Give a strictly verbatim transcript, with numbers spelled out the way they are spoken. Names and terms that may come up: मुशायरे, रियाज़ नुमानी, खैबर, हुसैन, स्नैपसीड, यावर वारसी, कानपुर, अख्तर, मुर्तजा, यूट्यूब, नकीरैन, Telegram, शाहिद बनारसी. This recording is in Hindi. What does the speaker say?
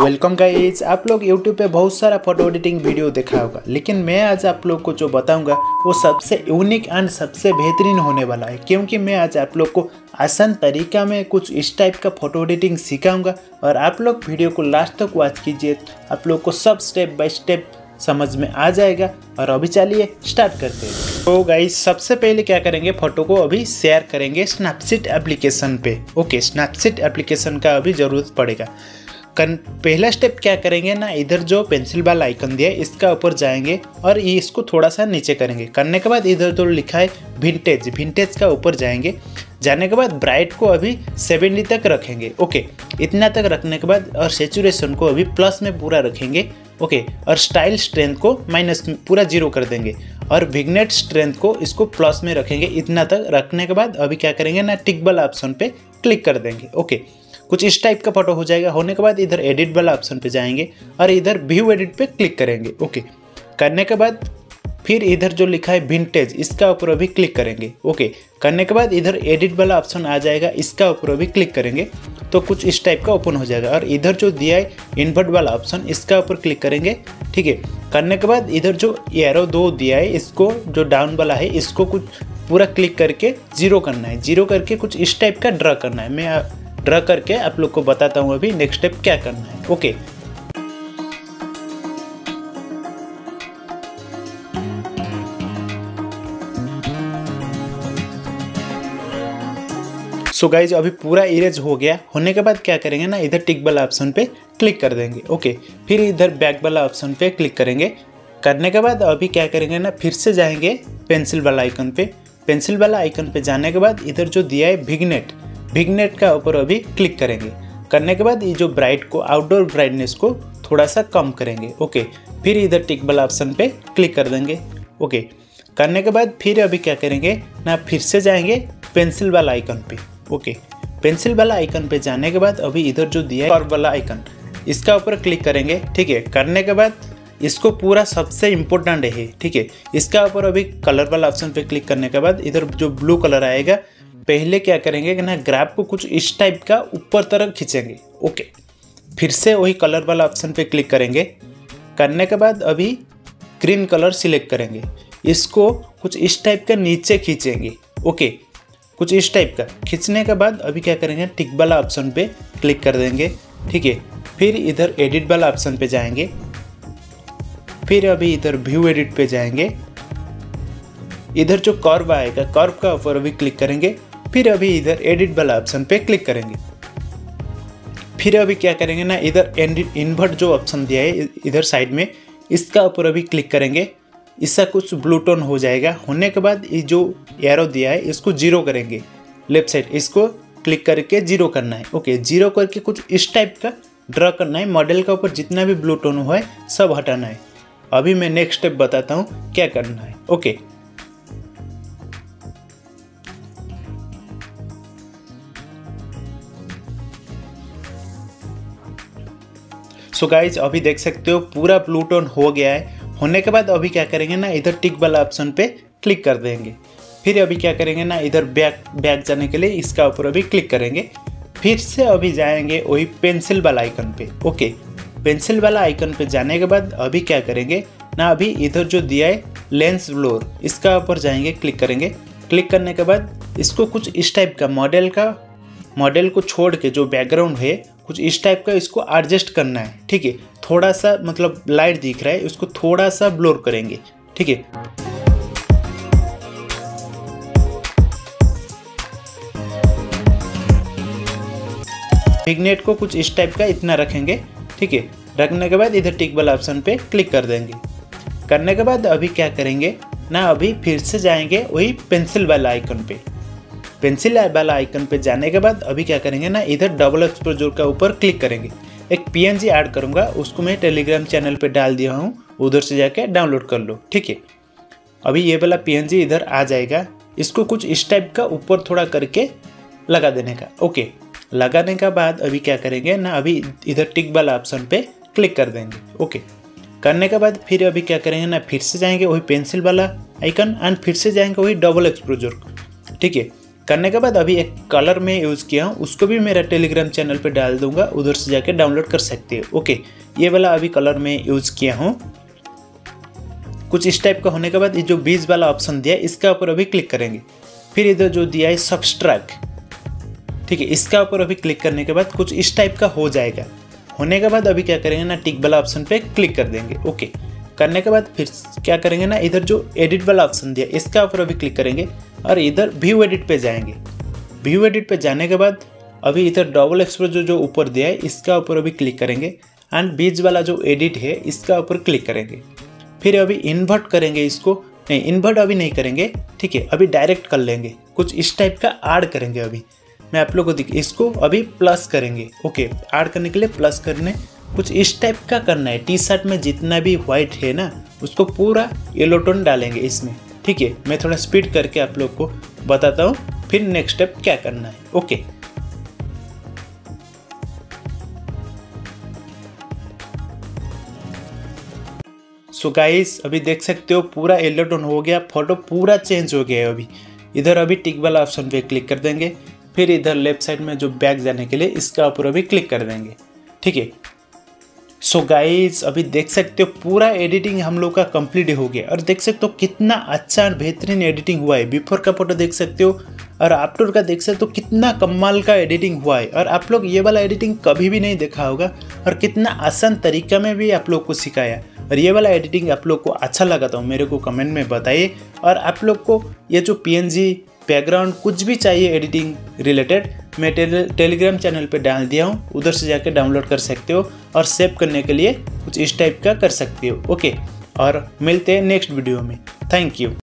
Welcome guys. आप लोग यूट्यूब पे बहुत सारा फोटो एडिटिंग वीडियो देखा होगा, लेकिन मैं आज आप लोग को जो बताऊंगा वो सबसे यूनिक एंड सबसे बेहतरीन होने वाला है, क्योंकि मैं आज आप लोग को आसान तरीका में कुछ इस टाइप का फोटो एडिटिंग सिखाऊंगा। और आप लोग वीडियो को लास्ट तक वॉच कीजिए, आप लोग को सब स्टेप बाय स्टेप समझ में आ जाएगा। और अभी चलिए स्टार्ट करते हैं। तो गाइस सबसे पहले क्या करेंगे, फोटो को अभी शेयर करेंगे स्नैपसीड एप्लीकेशन पे। ओके, स्नैपसीड एप्लीकेशन का अभी ज़रूरत पड़ेगा। पहला स्टेप क्या करेंगे ना, इधर जो पेंसिल वाला आइकन दिया है इसका ऊपर जाएंगे और ये इसको थोड़ा सा नीचे करेंगे। करने के बाद इधर जो लिखा है विंटेज, विंटेज का ऊपर जाएंगे। जाने के बाद ब्राइट को अभी सेवेंटी तक रखेंगे। ओके, इतना तक रखने के बाद और सेचुरेशन को अभी प्लस में पूरा रखेंगे। ओके, और स्टाइल स्ट्रेंथ को माइनस में पूरा जीरो कर देंगे और विग्नेट स्ट्रेंथ को इसको प्लस में रखेंगे। इतना तक रखने के बाद अभी क्या करेंगे ना, टिक वाला ऑप्शन पे क्लिक कर देंगे। ओके, कुछ इस टाइप का फोटो हो जाएगा। होने के बाद इधर एडिट वाला ऑप्शन पे जाएंगे और इधर व्यू एडिट पे क्लिक करेंगे। ओके, करने के बाद फिर इधर जो लिखा है विंटेज इसका ऊपर भी क्लिक करेंगे। ओके, करने के बाद इधर एडिट वाला ऑप्शन आ जाएगा, इसका ऊपर भी क्लिक करेंगे तो कुछ इस टाइप का ओपन हो जाएगा। और इधर जो दिया है इन्वर्ट वाला ऑप्शन इसका ऊपर क्लिक करेंगे। ठीक है, करने के बाद इधर जो एरो दो दिया है इसको जो डाउन वाला है इसको कुछ पूरा क्लिक करके जीरो करना है। जीरो करके कुछ इस टाइप का ड्रा करना है। मैं ड्रा करके आप लोग को बताता हूँ अभी नेक्स्ट स्टेप क्या करना है। ओके, सो गाइज अभी पूरा इरेज हो गया। होने के बाद क्या करेंगे ना, इधर टिक वाला ऑप्शन पे क्लिक कर देंगे। ओके, फिर इधर बैक वाला ऑप्शन पे क्लिक करेंगे। करने के बाद अभी क्या करेंगे ना, फिर से जाएंगे पेंसिल वाला आइकन पे। पेंसिल वाला आइकन पे जाने के बाद इधर जो दिया है विग्नेट, विग्नेट का ऊपर अभी क्लिक करेंगे। करने के बाद ये जो ब्राइट को, आउटडोर ब्राइटनेस को थोड़ा सा कम करेंगे। ओके, फिर इधर टिक वाला ऑप्शन पे क्लिक कर देंगे। ओके, करने के बाद फिर अभी क्या करेंगे ना, फिर से जाएंगे पेंसिल वाला आइकन पे। ओके, पेंसिल वाला आइकन पे जाने के बाद अभी इधर जो दिया है कर्व वाला आइकन इसका ऊपर क्लिक करेंगे। ठीक है, करने के बाद इसको पूरा सबसे इम्पोर्टेंट है। ठीक है, इसका ऊपर अभी कलर वाला ऑप्शन पे क्लिक करने के बाद इधर जो ब्लू कलर आएगा, पहले क्या करेंगे कि ना ग्राफ को कुछ इस टाइप का ऊपर तरफ खींचेंगे। ओके, फिर से वही कलर वाला ऑप्शन पे क्लिक करेंगे। करने के बाद अभी ग्रीन कलर सिलेक्ट करेंगे, इसको कुछ इस टाइप का नीचे खींचेंगे। ओके, कुछ इस टाइप का खींचने के बाद अभी क्या करेंगे, टिक वाला ऑप्शन पे क्लिक कर देंगे। ठीक है, फिर इधर एडिट वाला ऑप्शन पे जाएंगे, फिर अभी इधर व्यू एडिट पे जाएंगे। इधर जो कर्व आएगा कर्व का ऊपर अभी क्लिक करेंगे। फिर अभी इधर एडिट वाला ऑप्शन पे क्लिक करेंगे। फिर अभी क्या करेंगे ना, इधर इन्वर्ट जो ऑप्शन दिया है इधर साइड में इसका ऊपर अभी क्लिक करेंगे। इसका कुछ ब्लू टोन हो जाएगा। होने के बाद ये जो एरो दिया है इसको जीरो करेंगे। लेफ्ट साइड इसको क्लिक करके जीरो करना है। ओके, जीरो करके कुछ इस टाइप का ड्रा करना है। मॉडल के ऊपर जितना भी ब्लू टोन हुआ है सब हटाना है। अभी मैं नेक्स्ट स्टेप बताता हूँ क्या करना है। ओके, सो गाइज अभी देख सकते हो पूरा ब्लू टोन हो गया है। होने के बाद अभी क्या करेंगे ना, इधर टिक वाला ऑप्शन पे क्लिक कर देंगे। फिर अभी क्या करेंगे ना, इधर बैक बैक जाने के लिए इसका ऊपर अभी क्लिक करेंगे। फिर से अभी जाएंगे वही पेंसिल वाला आइकन पे। ओके, पेंसिल वाला आइकन पे जाने के बाद अभी क्या करेंगे ना, अभी इधर जो दिया है लेंस ब्लोर इसका ऊपर जाएंगे, क्लिक करेंगे। क्लिक करने के बाद इसको कुछ इस टाइप का मॉडल का मॉडल को छोड़ के जो बैकग्राउंड है कुछ इस टाइप का इसको एडजस्ट करना है। ठीक है, थोड़ा सा मतलब लाइट दिख रहा है उसको थोड़ा सा ब्लोर करेंगे। ठीक है, विग्नेट को कुछ इस टाइप का इतना रखेंगे। ठीक है, रखने के बाद इधर टिक वाला ऑप्शन पे क्लिक कर देंगे। करने के बाद अभी क्या करेंगे ना, अभी फिर से जाएंगे वही पेंसिल वाला आइकन पे। पेंसिल वाला आइकन पे जाने के बाद अभी क्या करेंगे ना, इधर डबल एक्सपोजर का ऊपर क्लिक करेंगे। एक पीएनजी ऐड करूँगा, उसको मैं टेलीग्राम चैनल पे डाल दिया हूँ, उधर से जाके डाउनलोड कर लो। ठीक है, अभी ये वाला पीएनजी इधर आ जाएगा। इसको कुछ इस टाइप का ऊपर थोड़ा करके लगा देने का। ओके, लगाने के बाद अभी क्या करेंगे ना, अभी इधर टिक वाला ऑप्शन पे क्लिक कर देंगे। ओके, करने के बाद फिर अभी क्या करेंगे ना, फिर से जाएंगे वही पेंसिल वाला आइकन एंड फिर से जाएंगे वही डबल एक्सपोजर। ठीक है, करने के बाद अभी एक कलर में यूज़ किया हूँ, उसको भी मेरा टेलीग्राम चैनल पे डाल दूंगा, उधर से जाके डाउनलोड कर सकते हो। ओके, ये वाला अभी कलर में यूज़ किया हूँ। कुछ इस टाइप का होने के बाद ये जो बीज वाला ऑप्शन दिया है इसका ऊपर अभी क्लिक करेंगे। फिर इधर जो दिया है सब्सट्रैक्ट, ठीक है, इसका ऊपर अभी क्लिक करने के बाद कुछ इस टाइप का हो जाएगा। होने के बाद अभी क्या करेंगे ना, टिक वाला ऑप्शन पे क्लिक कर देंगे। ओके करने के बाद फिर क्या करेंगे ना, इधर जो एडिट वाला ऑप्शन दिया इसका ऊपर अभी क्लिक करेंगे और इधर व्यू एडिट पे जाएंगे। व्यू एडिट पे जाने के बाद अभी इधर डबल एक्सप्लोर जो जो ऊपर दिया है इसका ऊपर अभी क्लिक करेंगे एंड बीच वाला जो एडिट है इसका ऊपर क्लिक करेंगे। फिर अभी इन्वर्ट करेंगे इसको, नहीं इन्वर्ट अभी नहीं करेंगे, ठीक है, अभी डायरेक्ट कर लेंगे। कुछ इस टाइप का ऐड करेंगे। अभी मैं आप लोगों को दिख, इसको अभी प्लस करेंगे। ओके, ऐड करने के लिए प्लस करने, कुछ इस टाइप का करना है। टी शर्ट में जितना भी वाइट है ना उसको पूरा येलो टोन डालेंगे इसमें, ठीक है। मैं थोड़ा स्पीड करके आप लोग को बताता हूँ फिर नेक्स्ट स्टेप क्या करना है। ओके, सो गाइस अभी देख सकते हो पूरा येलो टोन हो गया, फोटो पूरा चेंज हो गया है। अभी इधर अभी टिक वाला ऑप्शन पे क्लिक कर देंगे। फिर इधर लेफ्ट साइड में जो बैक जाने के लिए इसका ऊपर अभी क्लिक कर देंगे, ठीक है। सो गाइस अभी देख सकते हो पूरा एडिटिंग हम लोग का कंप्लीट हो गया और देख सकते हो कितना अच्छा और बेहतरीन एडिटिंग हुआ है। बिफोर का फोटो देख सकते हो और आफ्टर का देख सकते हो, कितना कमाल का एडिटिंग हुआ है। और आप लोग ये वाला एडिटिंग कभी भी नहीं देखा होगा और कितना आसान तरीका में भी आप लोग को सिखाया। और ये वाला एडिटिंग आप लोग को अच्छा लगा तो मेरे को कमेंट में बताइए। और आप लोग को ये जो पीएनजी बैकग्राउंड कुछ भी चाहिए एडिटिंग रिलेटेड, मैं टेल, टेलीग्राम चैनल पे डाल दिया हूँ, उधर से जाके डाउनलोड कर सकते हो और सेव करने के लिए कुछ इस टाइप का कर सकते हो। ओके, और मिलते हैं नेक्स्ट वीडियो में। Thank you.